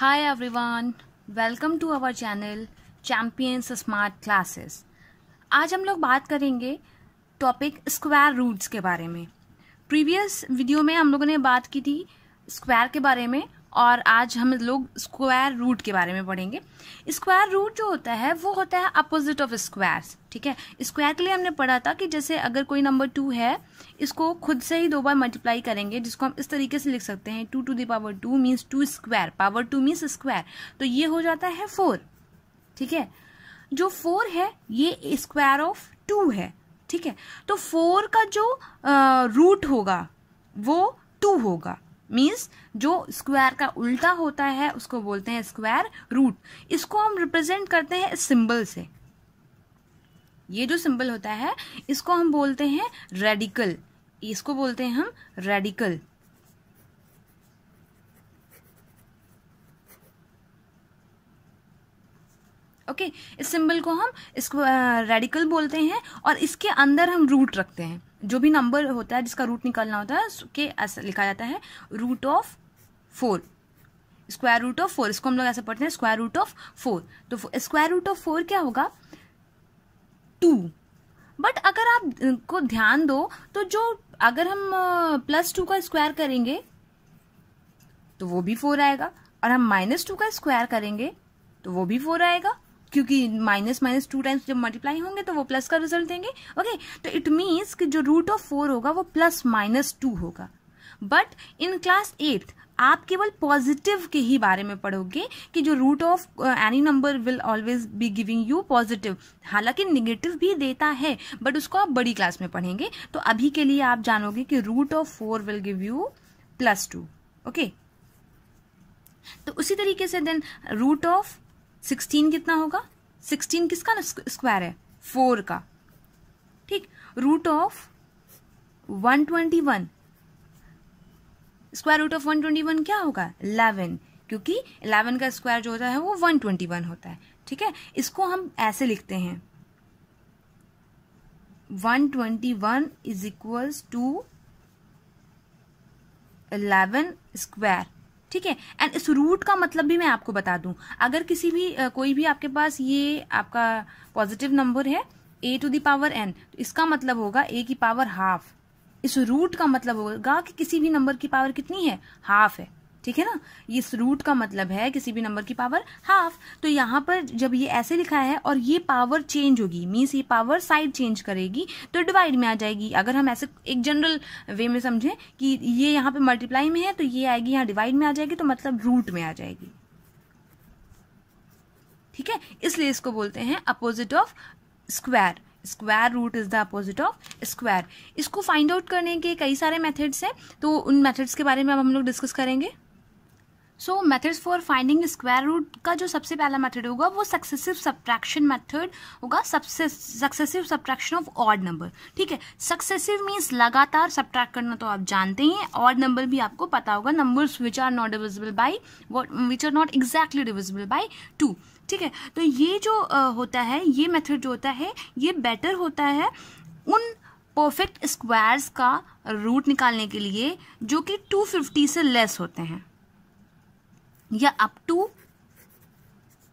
Hi everyone, welcome to our channel Champions Smart Classes। आज हम लोग बात करेंगे टॉपिक स्क्वायर रूट्स के बारे में। प्रीवियस वीडियो में हम लोगों ने बात की थी स्क्वायर के बारे में और आज हम लोग स्क्वायर रूट के बारे में पढ़ेंगे। स्क्वायर रूट जो होता है वो होता है अपोजिट ऑफ स्क्वायर्स, ठीक है। स्क्वायर के लिए हमने पढ़ा था कि जैसे अगर कोई नंबर 2 है, इसको खुद से ही 2 बार मल्टीप्लाई करेंगे, जिसको हम इस तरीके से लिख सकते हैं 2 to the power 2 means 2 square, power 2 means square, तो ये हो जाता है 4, ठीक है। जो 4 है ये स्क्वायर ऑफ 2 है, ठीक है। तो 4 का जो रूट होगा वो 2 होगा, मीन्स जो स्क्वायर का उल्टा होता है उसको बोलते हैं स्क्वायर रूट। इसको हम रिप्रेजेंट करते हैं इस सिंबल से। ये जो सिंबल होता है इसको हम बोलते हैं रेडिकल, इसको बोलते हैं हम रेडिकल। ओके, इस सिंबल को हम रेडिकल बोलते हैं और इसके अंदर हम रूट रखते हैं। जो भी नंबर होता है जिसका रूट निकालना होता है उसके ऐसा लिखा जाता है root of 4, square root of 4। इसको हम लोग ऐसे पढ़ते हैं स्क्वायर रूट ऑफ 4। तो स्क्वायर रूट ऑफ 4 क्या होगा? 2। बट अगर आप को ध्यान दो तो जो अगर हम +2 का स्क्वायर करेंगे तो वो भी 4 आएगा, और हम -2 का स्क्वायर करेंगे तो वो भी 4 आएगा, क्योंकि --2 टाइम्स जब मल्टीप्लाई होंगे तो वो प्लस का रिजल्ट देंगे। ओके, तो इट मीन्स कि जो रूट ऑफ 4 होगा वो +-2 होगा। बट इन क्लास 8 आप केवल पॉजिटिव के ही बारे में पढ़ोगे कि जो root of any number will always be giving you positive. हालांकि निगेटिव भी देता है बट उसको आप बड़ी क्लास में पढ़ेंगे। तो अभी के लिए आप जानोगे कि root of 4 will give you +2। Okay, तो उसी तरीके से देन रूट ऑफ 16 कितना होगा? 16 किसका स्क्वायर है? 4 का, ठीक। Root of 121, square root of 121 क्या होगा? 11, क्योंकि 11 का स्क्वायर जो होता है वो 121 होता है, ठीक है। इसको हम ऐसे लिखते हैं 121 इज इक्वल्स टू 11 स्क्वायर, ठीक है। एंड इस रूट का मतलब भी मैं आपको बता दूं। अगर किसी भी कोई भी आपके पास ये आपका पॉजिटिव नंबर है a to the power n, तो इसका मतलब होगा a की पावर ½ इस रूट का मतलब होगा कि किसी भी नंबर की पावर कितनी है? ½ है, ठीक है ना। इस रूट का मतलब है किसी भी नंबर की पावर ½। तो यहाँ पर जब ये ऐसे लिखा है और ये पावर चेंज होगी, मीन्स ये पावर साइड चेंज करेगी तो डिवाइड में आ जाएगी। अगर हम ऐसे एक जनरल वे में समझें कि ये यहाँ पे मल्टीप्लाई में है तो ये आएगी, यहाँ डिवाइड में आ जाएगी तो मतलब रूट में आ जाएगी, ठीक है। इसलिए इसको बोलते हैं opposite of square. Square root is the opposite of square. इसको फाइंड आउट करने के कई सारे मेथड्स हैं, तो उन मेथड्स के बारे में अब हम लोग डिस्कस करेंगे। So methods for finding square root का जो सबसे पहला मेथड होगा वो सक्सेसिव सब्ट्रैक्शन मेथड होगा। Successive subtraction of odd number, ठीक है। सक्सेसिव मीन्स लगातार सब्ट्रैक्ट करना तो आप जानते ही हैं। ऑड नंबर भी आपको पता होगा, numbers which are not exactly divisible by 2, ठीक है। तो ये जो होता है, ये मेथड जो होता है ये बेटर होता है उन परफेक्ट स्क्वायर्स का रूट निकालने के लिए जो कि 250 से लेस होते हैं या अप टू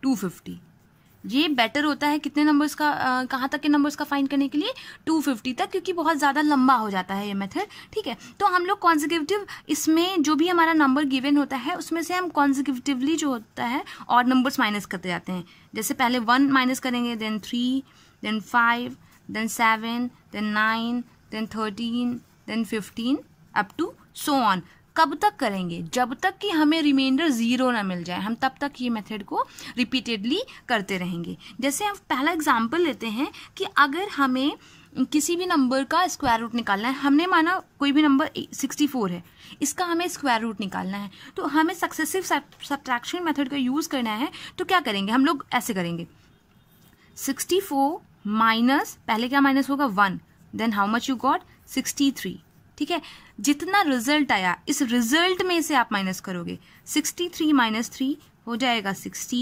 250। ये बेटर होता है कितने नंबर्स का, कहाँ तक के नंबर्स का फाइंड करने के लिए? 250 तक, क्योंकि बहुत ज़्यादा लंबा हो जाता है ये मेथड, ठीक है। तो हम लोग कॉन्जिक्यूटिव, इसमें जो भी हमारा नंबर गिवन होता है उसमें से हम कॉन्जिक्यूटिवली जो होता है और नंबर्स माइनस करते जाते हैं। जैसे पहले 1 माइनस करेंगे, then 3, then 5, then 7, then 9, then 13, then 15 up to so on. कब तक करेंगे? जब तक कि हमें रिमाइंडर 0 ना मिल जाए, हम तब तक ये मेथड को रिपीटेडली करते रहेंगे। जैसे हम पहला एग्जांपल लेते हैं कि अगर हमें किसी भी नंबर का स्क्वायर रूट निकालना है, हमने माना कोई भी नंबर 64 है, इसका हमें स्क्वायर रूट निकालना है, तो हमें सक्सेसिव सब्ट्रैक्शन मेथड का यूज़ करना है। तो क्या करेंगे हम लोग? ऐसे करेंगे 64 माइनस, पहले क्या माइनस होगा? 1, then how much you got? 63, ठीक है। जितना रिजल्ट आया इस रिजल्ट में से आप माइनस करोगे। 63 माइनस 3 हो जाएगा 60,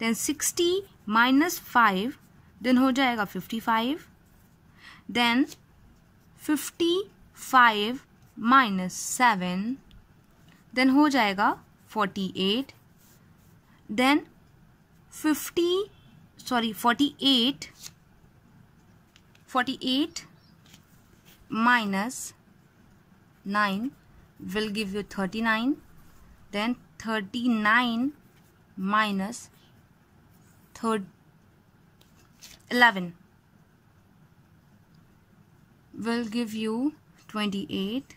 देन 60 माइनस 5 देन हो जाएगा 55, देन 55 माइनस 7 देन हो जाएगा 48, Then 48 minus 9 will give you 39. Then 39 minus 11 will give you 28.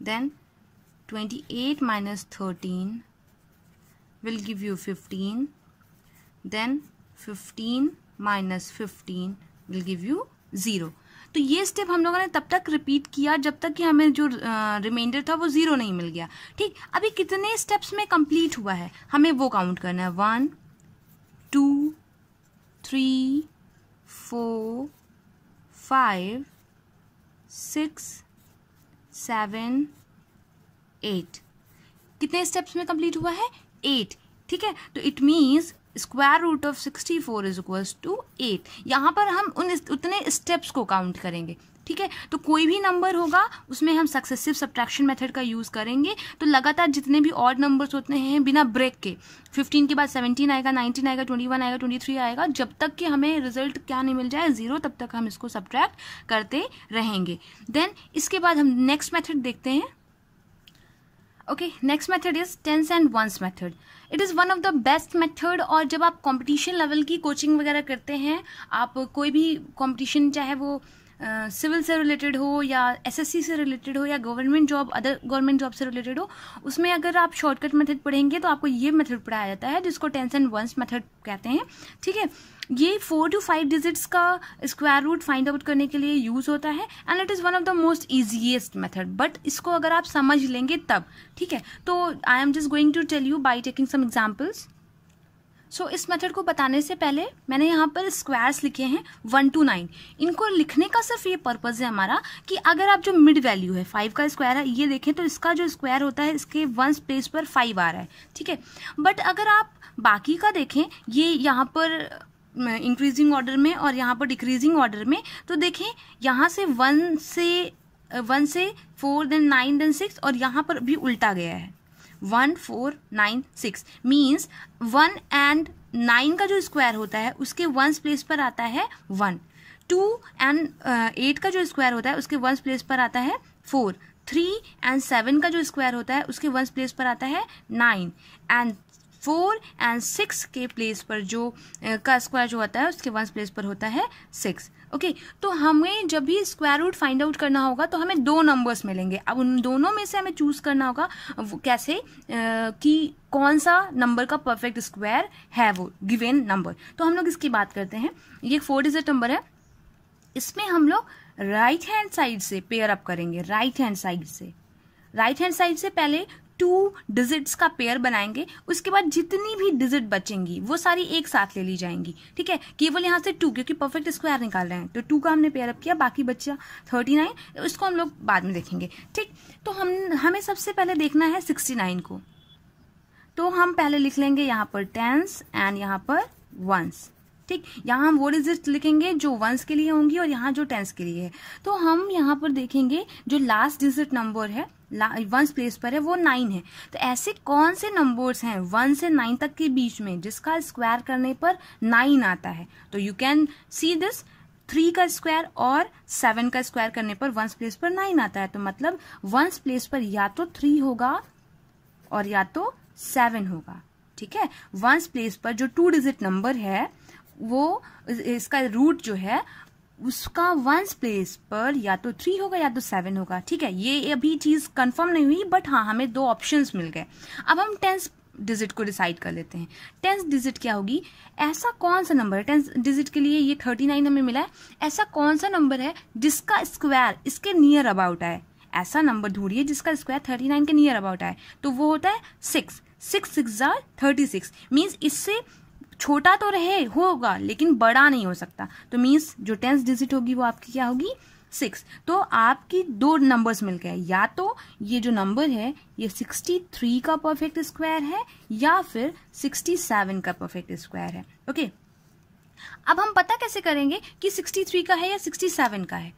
Then 28 minus 13 will give you 15. Then 15 minus 15 will give you 0. तो ये स्टेप हम लोगों ने तब तक रिपीट किया जब तक कि हमें जो रिमाइंडर था वो 0 नहीं मिल गया. ठीक, अभी कितने स्टेप्स में कंप्लीट हुआ है हमें वो काउंट करना है. 1 2 3 4 5 6 7 8. कितने स्टेप्स में कंप्लीट हुआ है? 8. ठीक है, तो it means square root of 64 is equals to 8. यहाँ पर हम उतने स्टेप्स को काउंट करेंगे. ठीक है, तो कोई भी नंबर होगा उसमें हम सक्सेसिव सब्ट्रैक्शन मेथड का यूज़ करेंगे. तो लगातार जितने भी ऑड नंबर्स होते हैं बिना ब्रेक के, 15 के बाद 17 आएगा, 19 आएगा, 21 आएगा, 23 आएगा, जब तक कि हमें रिजल्ट क्या नहीं मिल जाए 0, तब तक हम इसको सब्ट्रैक्ट करते रहेंगे. देन इसके बाद हम नेक्स्ट मेथड देखते हैं. Okay, next method is tens and ones method. It is one of the best method. और जब आप कंपटीशन लेवल की कोचिंग वगैरह करते हैं, आप कोई भी कंपटीशन, चाहे वो सिविल से रिलेटेड हो या एसएससी से रिलेटेड हो या government job, other government job से रिलेटेड हो, उसमें अगर आप शॉर्टकट मेथड पढ़ेंगे तो आपको ये मेथड पढ़ाया जाता है जिसको टेंस एंड वंस मेथड कहते हैं. ठीक है, ये 4 to 5 डिजिट्स का स्क्वायर रूट फाइंड आउट करने के लिए यूज़ होता है. And it is one of the most easiest method, but इसको अगर आप समझ लेंगे तब. ठीक है, तो I am just going to tell you by taking some examples. So इस मेथड को बताने से पहले मैंने यहाँ पर स्क्वायर्स लिखे हैं 1 to 9. इनको लिखने का सिर्फ ये पर्पज़ है हमारा कि अगर आप जो मिड वैल्यू है, 5 का स्क्वायर है, ये देखें तो इसका जो स्क्वायर होता है इसके वंस प्लेस पर 5 आ रहा है. ठीक है, बट अगर आप बाकी का देखें, ये यहाँ पर इंक्रीजिंग ऑर्डर में और यहाँ पर डिक्रीजिंग ऑर्डर में, तो देखें यहाँ से 1 से 4 देन 9 देन 6, और यहाँ पर भी उल्टा गया है 1 4 9 6. मीन्स 1 and 9 का जो स्क्वायर होता है उसके वंस प्लेस पर आता है 1. 2 and 8 का जो स्क्वायर होता है उसके वंस प्लेस पर आता है 4. 3 and 7 का जो स्क्वायर होता है उसके वंस प्लेस पर आता है 9. एंड 4 and 6 के प्लेस पर जो का स्क्वायर जो होता है उसके वंस प्लेस पर होता है 6. ओके, तो हमें जब भी स्क्वायर रूट फाइंड आउट करना होगा तो हमें 2 नंबर्स मिलेंगे. अब उन दोनों में से हमें चूज़ करना होगा कैसे कि कौन सा नंबर का परफेक्ट स्क्वायर है वो गिवन नंबर. तो हम लोग इसकी बात करते हैं. ये 4 डिजिट नंबर है, इसमें हम लोग राइट हैंड साइड से पेयर अप करेंगे. राइट हैंड साइड से पहले 2 डिजिट्स का पेयर बनाएंगे, उसके बाद जितनी भी डिजिट बचेंगी वो सारी एक साथ ले ली जाएंगी. ठीक है, केवल यहाँ से 2, क्योंकि परफेक्ट स्क्वायर निकाल रहे हैं तो 2 का हमने पेयर अप किया, बाकी बचा 39, इसको हम लोग बाद में देखेंगे. ठीक, तो हमें सबसे पहले देखना है 69 को. तो हम पहले लिख लेंगे यहाँ पर टेंस एंड यहाँ पर वंस. ठीक, यहाँ हम वो डिजिट लिखेंगे जो वंस के लिए होंगी और यहाँ जो टेंस के लिए है. तो हम यहाँ पर देखेंगे जो लास्ट डिजिट नंबर है वंस प्लेस पर है वो 9 है. तो ऐसे कौन से नंबर्स हैं 1 से 9 तक के बीच में जिसका स्क्वायर करने पर 9 आता है? तो यू कैन सी दिस, 3 का स्क्वायर और 7 का स्क्वायर करने पर वंस प्लेस पर 9 आता है. तो मतलब वंस प्लेस पर या तो 3 होगा और या तो 7 होगा. ठीक है, वंस प्लेस पर जो 2 डिजिट नंबर है वो इसका रूट जो है उसका वंस प्लेस पर या तो 3 होगा या तो 7 होगा. ठीक है, ये अभी चीज़ कंफर्म नहीं हुई, बट हाँ हमें 2 ऑप्शंस मिल गए. अब हम टेंस डिजिट को डिसाइड कर लेते हैं. टेंस डिजिट क्या होगी? ऐसा कौन सा नंबर है, टेंस डिजिट के लिए ये 39 हमें मिला है, ऐसा कौन सा नंबर है जिसका स्क्वायर इसके नियर अबाउट आए? ऐसा नंबर ढूंढिए जिसका स्क्वायर 39 के नियर अबाउट आए. तो वो होता है 6 6 6 36. मीन्स इससे छोटा तो रहे होगा लेकिन बड़ा नहीं हो सकता. तो मीन्स जो टेंस डिजिट होगी वो आपकी क्या होगी? 6. तो आपकी 2 नंबर्स मिल गए, या तो ये जो नंबर है ये 63 का परफेक्ट स्क्वायर है या फिर 67 का परफेक्ट स्क्वायर है. ओके, अब हम पता कैसे करेंगे कि 63 का है या 67 का है?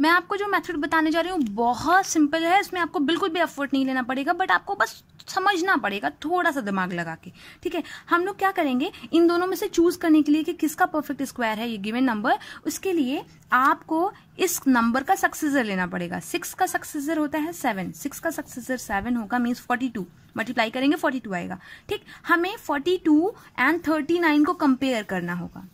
मैं आपको जो मेथड बताने जा रही हूँ बहुत सिंपल है, इसमें आपको बिल्कुल भी एफर्ट नहीं लेना पड़ेगा, बट आपको बस समझना पड़ेगा थोड़ा सा दिमाग लगा के, ठीक है। हम लोग क्या करेंगे इन दोनों में से चूज करने के लिए कि किसका परफेक्ट स्क्वायर है ये गिवन नंबर, उसके लिए आपको इस नंबर का सक्सेसर लेना पड़ेगा। 6 का सक्सेसर होता है 7, 6 का सक्सेसर 7 होगा, मीन्स 42 मल्टीप्लाई करेंगे 42 आएगा, ठीक। हमें 42 एंड 39 को कंपेयर करना होगा।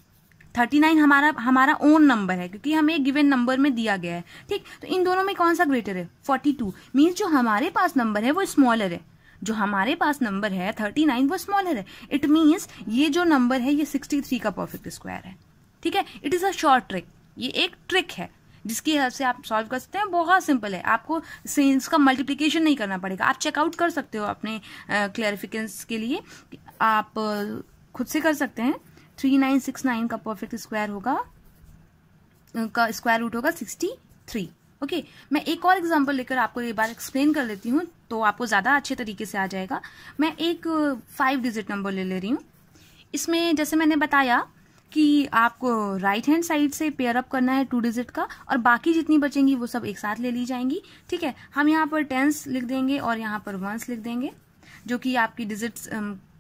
39 हमारा ओन नंबर है क्योंकि हमें गिवन नंबर में दिया गया है, ठीक। तो इन दोनों में कौन सा ग्रेटर है? 42, मीन्स जो हमारे पास नंबर है वो स्मॉलर है, जो हमारे पास नंबर है 39 वो स्मॉलर है। इट मीन्स ये जो नंबर है ये 63 का परफेक्ट स्क्वायर है, ठीक है। It is a short trick, ये एक ट्रिक है जिसकी हेल्प से आप सॉल्व कर सकते हैं। बहुत सिंपल है, आपको इसका मल्टीप्लिकेशन नहीं करना पड़ेगा। आप चेकआउट कर सकते हो अपने क्लैरिफिकेशंस के लिए, आप खुद से कर सकते हैं। 3969 का परफेक्ट स्क्वायर होगा, उनका स्क्वायर रूट होगा 63, ओके। मैं एक और एग्जांपल लेकर आपको ये बार एक्सप्लेन कर लेती हूँ तो आपको ज़्यादा अच्छे तरीके से आ जाएगा। मैं एक 5 डिजिट नंबर ले रही हूँ। इसमें जैसे मैंने बताया कि आपको राइट हैंड साइड से पेयर अप करना है 2 डिजिट का, और बाकी जितनी बचेंगी वो सब एक साथ ले ली जाएंगी, ठीक है। हम यहाँ पर टेंस लिख देंगे और यहाँ पर वंस लिख देंगे, जो कि आपकी डिजिट्स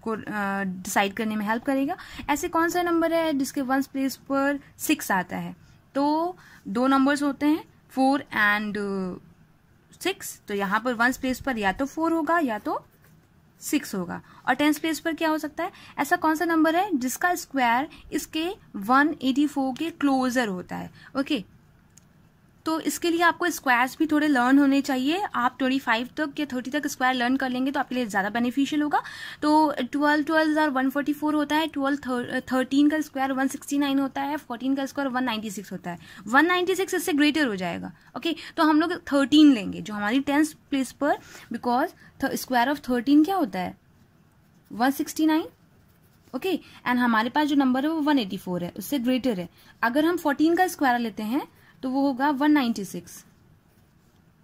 को डिसाइड करने में हेल्प करेगा। ऐसे कौन सा नंबर है जिसके वंस प्लेस पर 6 आता है? तो 2 नंबर्स होते हैं 4 एंड 6, तो यहाँ पर वंस प्लेस पर या तो 4 होगा या तो 6 होगा। और टेंस प्लेस पर क्या हो सकता है? ऐसा कौन सा नंबर है जिसका स्क्वायर इसके 184 के क्लोजर होता है, ओके। तो इसके लिए आपको स्क्वायर्स भी थोड़े लर्न होने चाहिए। आप 25 तक या 30 तक स्क्वायर लर्न कर लेंगे तो आपके लिए ज़्यादा बेनिफिशियल होगा। तो 12 12 144 होता है, 13 का स्क्वायर 169 होता है, 14 का स्क्वायर 196 होता है, 196 इससे ग्रेटर हो जाएगा, ओके। तो हम लोग 13 लेंगे जो हमारी 10th प्लेस पर, बिकॉज स्क्वायर ऑफ 13 क्या होता है 169, ओके। एंड हमारे पास जो नंबर है वो 184 है, उससे ग्रेटर है। अगर हम 14 का स्क्वायर लेते हैं तो वो होगा 196,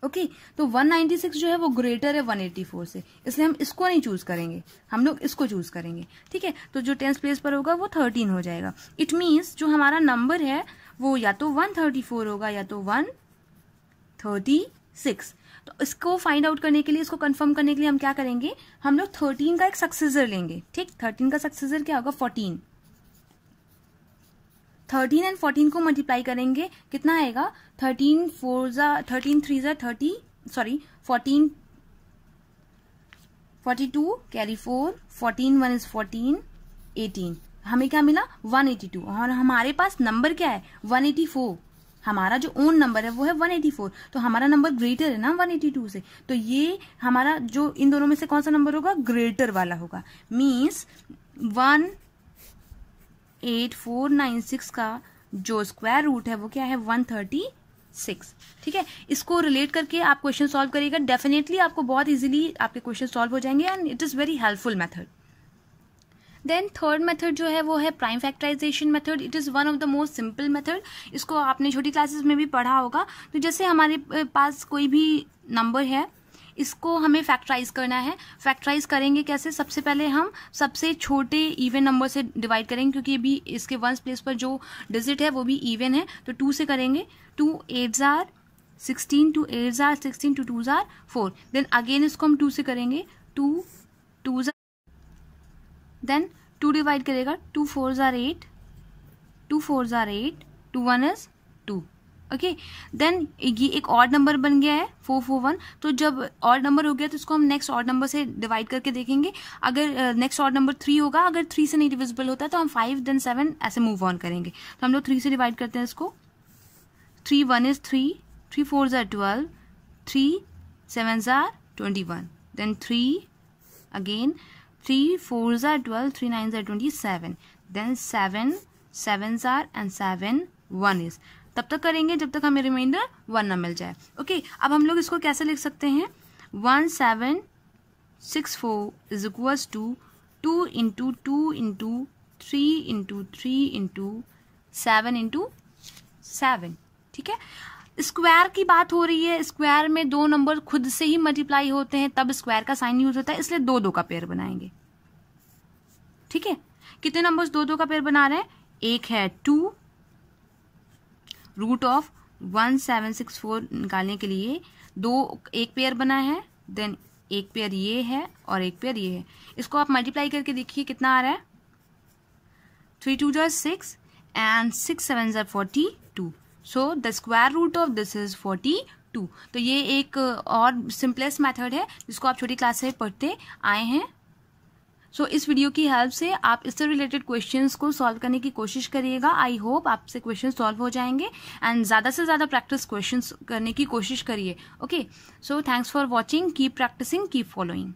ओके। तो 196 जो है वो ग्रेटर है 184 से, इसलिए हम इसको नहीं चूज करेंगे, हम लोग इसको चूज करेंगे, ठीक है। तो जो 10th प्लेस पर होगा वो 13 हो जाएगा। इट मीन्स जो हमारा नंबर है वो या तो 134 होगा या तो 136। तो इसको फाइंड आउट करने के लिए, इसको कंफर्म करने के लिए हम क्या करेंगे, हम लोग 13 का एक सक्सेसर लेंगे, ठीक। 13 का सक्सेसर क्या होगा 14, 13 एंड 14 को मल्टीप्लाई करेंगे कितना आएगा 42 कैरी 4, 14 1 is 14 18, हमें क्या मिला 182। और हमारे पास नंबर क्या है 184, हमारा जो ओन नंबर है वो है 184, तो हमारा नंबर ग्रेटर है ना 182 से। तो ये हमारा जो इन दोनों में से कौन सा नंबर होगा ग्रेटर वाला होगा, मीन्स 18496 का जो स्क्वायर रूट है वो क्या है 136, ठीक है। इसको रिलेट करके आप क्वेश्चन सॉल्व करिएगा, डेफिनेटली आपको बहुत इजीली आपके क्वेश्चन सॉल्व हो जाएंगे and it is very helpful method. Then third method जो है वो है prime factorization method. It is one of the most simple method, इसको आपने छोटी क्लासेस में भी पढ़ा होगा। तो जैसे हमारे पास कोई भी नंबर है, इसको हमें फैक्टराइज करना है। फैक्टराइज करेंगे कैसे? सबसे पहले हम सबसे छोटे इवन नंबर से डिवाइड करेंगे, क्योंकि अभी इसके वंस प्लेस पर जो डिजिट है वो भी इवन है, तो 2 से करेंगे। 2 8s are 16, 2 8s are 16, 2 2s are 4। Then again इसको हम 2 से करेंगे, 2 2s, देन 2 डिवाइड करेगा 2 4s are 8, 2 4s are 8, 2 1 is 2, okay. Then ये एक ऑड नंबर बन गया है 4 4 1, तो जब ऑड नंबर हो गया तो इसको हम नेक्स्ट ऑड नंबर से डिवाइड करके देखेंगे। अगर नेक्स्ट ऑड नंबर 3 होगा, अगर 3 से नहीं डिविजिबल होता तो हम 5 देन 7 ऐसे मूव ऑन करेंगे। तो हम लोग 3 से डिवाइड करते हैं इसको, 3 1 is 3, 3 4s are 12, 3 7s are 21, then 3 again, 3 4s are 12, 3 9s are 27, then 7 7s are and 7 1 is, तब तक करेंगे जब तक हमें रिमाइंडर 1 ना मिल जाए, ओके। अब हम लोग इसको कैसे लिख सकते हैं, 1764 = 2 × 2 × 3 × 3 × 7 × 7, ठीक है। स्क्वायर की बात हो रही है, स्क्वायर में 2 नंबर खुद से ही मल्टीप्लाई होते हैं तब स्क्वायर का साइन यूज होता है, इसलिए 2 2 का पेयर बनाएंगे, ठीक है। कितने नंबर्स 2 2 का पेयर बना रहे हैं? एक है 2, रूट ऑफ 1764 निकालने के लिए 2 एक पेयर बना है, देन एक पेयर ये है और एक पेयर ये है। इसको आप मल्टीप्लाई करके देखिए कितना आ रहा है, 3 2 6 and 6 7 42। So the square root of this is 42। तो ये एक और सिंपलेस्ट मेथड है जिसको आप छोटी क्लास से पढ़ते आए हैं। सो इस वीडियो की हेल्प से आप इससे रिलेटेड क्वेश्चंस को सॉल्व करने की कोशिश करिएगा। आई होप आपसे क्वेश्चन सॉल्व हो जाएंगे एंड ज़्यादा से ज़्यादा प्रैक्टिस क्वेश्चंस करने की कोशिश करिए। Okay, so thanks for watching, keep practicing, keep following.